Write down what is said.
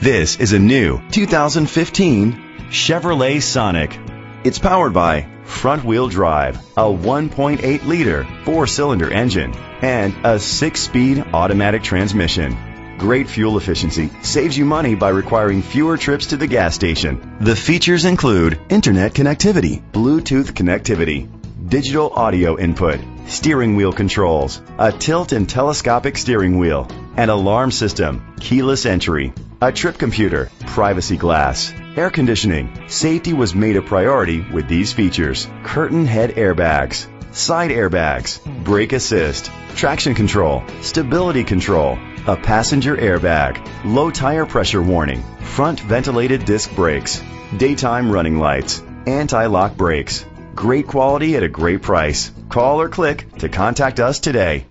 This is a new 2015 Chevrolet Sonic. It's powered by front-wheel drive, a 1.8-liter four-cylinder engine, and a six-speed automatic transmission. Great fuel efficiency saves you money by requiring fewer trips to the gas station. The features include internet connectivity, Bluetooth connectivity, digital audio input, steering wheel controls, a tilt and telescopic steering wheel, an alarm system, keyless entry, a trip computer, privacy glass, air conditioning. Safety was made a priority with these features: curtain head airbags, side airbags, brake assist, traction control, stability control, a passenger airbag, low tire pressure warning, front ventilated disc brakes, daytime running lights, anti-lock brakes. Great quality at a great price. Call or click to contact us today.